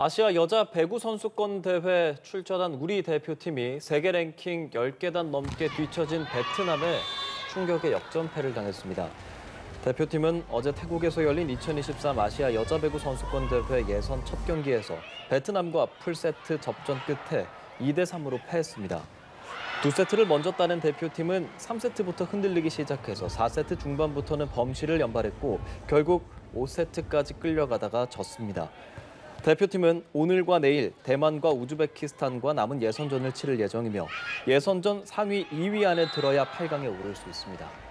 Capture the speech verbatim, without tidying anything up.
아시아 여자 배구 선수권 대회 출전한 우리 대표팀이 세계 랭킹 열 계단 넘게 뒤처진 베트남에 충격의 역전패를 당했습니다. 대표팀은 어제 태국에서 열린 이천이십삼 아시아 여자 배구 선수권 대회 예선 첫 경기에서 베트남과 풀세트 접전 끝에 이 대 삼으로 패했습니다. 두 세트를 먼저 따낸 대표팀은 삼 세트부터 흔들리기 시작해서 사 세트 중반부터는 범실을 연발했고 결국 오 세트까지 끌려가다가 졌습니다. 대표팀은 오늘과 내일 대만과 우즈베키스탄과 남은 예선전을 치를 예정이며 예선전 상위 이 위 안에 들어야 팔 강에 오를 수 있습니다.